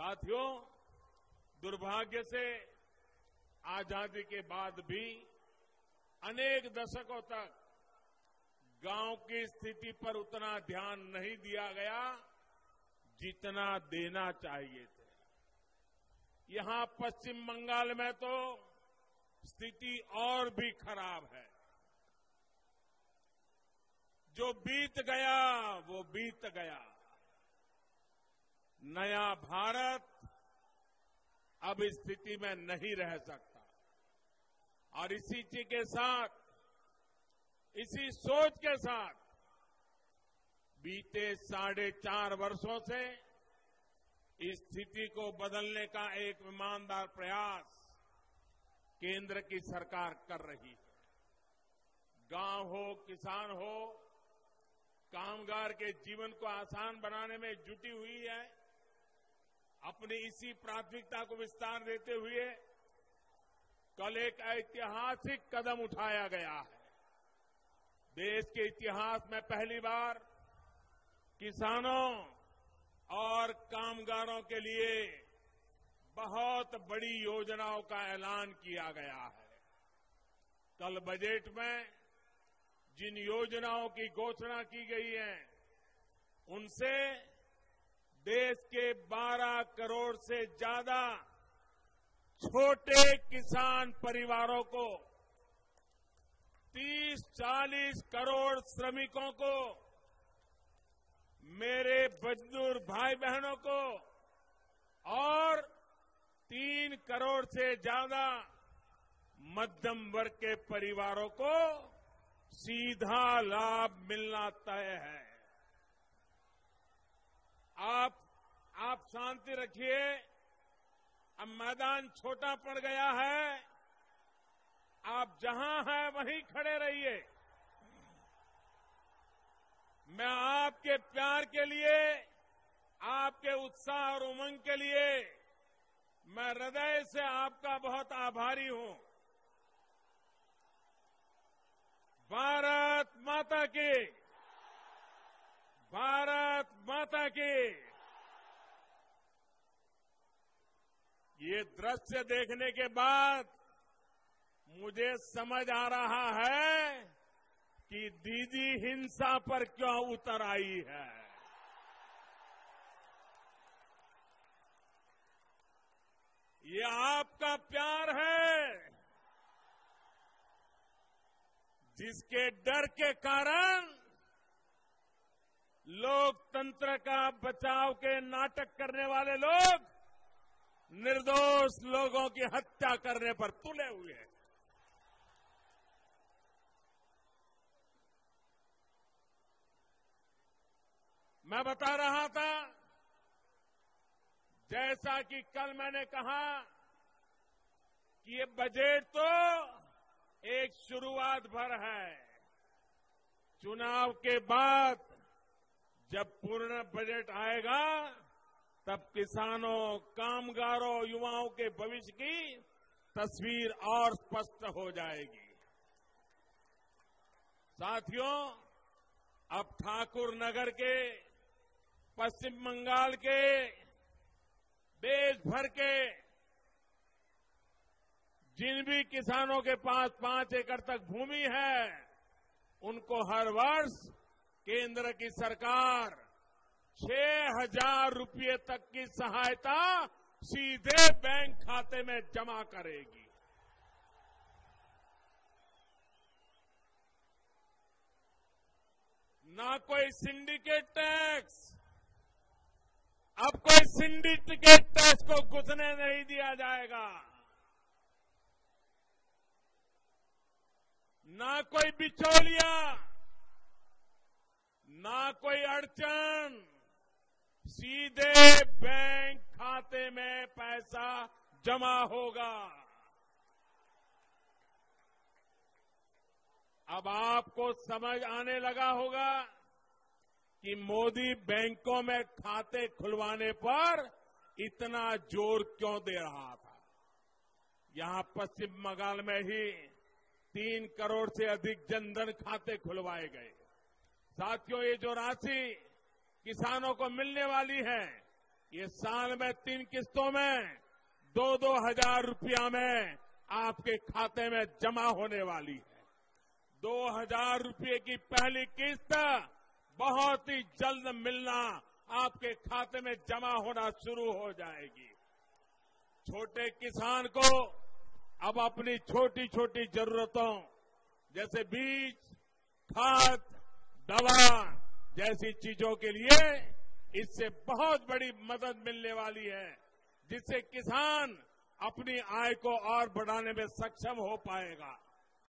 साथियों, दुर्भाग्य से आजादी के बाद भी अनेक दशकों तक गांव की स्थिति पर उतना ध्यान नहीं दिया गया जितना देना चाहिए था। यहां पश्चिम बंगाल में तो स्थिति और भी खराब है। जो बीत गया वो बीत गया। नया भारत अब इस स्थिति में नहीं रह सकता। और इसी चीज के साथ, इसी सोच के साथ बीते 4.5 वर्षों से इस स्थिति को बदलने का एक ईमानदार प्रयास केंद्र की सरकार कर रही है। गांव हो, किसान हो, कामगार के जीवन को आसान बनाने में जुटी हुई है। अपनी इसी प्राथमिकता को विस्तार देते हुए कल एक ऐतिहासिक कदम उठाया गया है। देश के इतिहास में पहली बार किसानों और कामगारों के लिए बहुत बड़ी योजनाओं का ऐलान किया गया है। कल बजट में जिन योजनाओं की घोषणा की गई है, उनसे देश के 12 करोड़ से ज्यादा छोटे किसान परिवारों को, 30-40 करोड़ श्रमिकों को, मेरे मजदूर भाई बहनों को और 3 करोड़ से ज्यादा मध्यम वर्ग के परिवारों को सीधा लाभ मिलना तय है। आप शांति रखिए, अब मैदान छोटा पड़ गया है। आप जहां हैं वहीं खड़े रहिए। मैं आपके प्यार के लिए, आपके उत्साह और उमंग के लिए मैं हृदय से आपका बहुत आभारी हूं। भारत माता की, भारत माता की। ये दृश्य देखने के बाद मुझे समझ आ रहा है कि दीदी हिंसा पर क्यों उतर आई है। ये आपका प्यार है जिसके डर के कारण लोकतंत्र का बचाव के नाटक करने वाले लोग निर्दोष लोगों की हत्या करने पर तुले हुए हैं। मैं बता रहा था, जैसा कि कल मैंने कहा कि ये बजट तो एक शुरुआत भर है। चुनाव के बाद जब पूर्ण बजट आएगा तब किसानों, कामगारों, युवाओं के भविष्य की तस्वीर और स्पष्ट हो जाएगी। साथियों, अब ठाकुर नगर के, पश्चिम बंगाल के, देश भर के जिन भी किसानों के पास 5 एकड़ तक भूमि है, उनको हर वर्ष केंद्र की सरकार 6,000 रुपये तक की सहायता सीधे बैंक खाते में जमा करेगी। ना कोई सिंडिकेट टैक्स, अब कोई सिंडिकेट टैक्स को घुसने नहीं दिया जाएगा। ना कोई बिचौलिया, ना कोई अड़चन, सीधे बैंक खाते में पैसा जमा होगा। अब आपको समझ आने लगा होगा कि मोदी बैंकों में खाते खुलवाने पर इतना जोर क्यों दे रहा था। यहां पश्चिम बंगाल में ही 3 करोड़ से अधिक जनधन खाते खुलवाए गए। साथियों, ये जो राशि किसानों को मिलने वाली है, ये साल में 3 किस्तों में 2-2 हजार रुपया में आपके खाते में जमा होने वाली है। 2 हजार रुपये की पहली किस्त बहुत ही जल्द मिलना, आपके खाते में जमा होना शुरू हो जाएगी। छोटे किसान को अब अपनी छोटी छोटी जरूरतों जैसे बीज, खाद, दवा जैसी चीजों के लिए इससे बहुत बड़ी मदद मिलने वाली है, जिससे किसान अपनी आय को और बढ़ाने में सक्षम हो पाएगा।